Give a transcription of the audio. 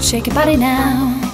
Shake your body now.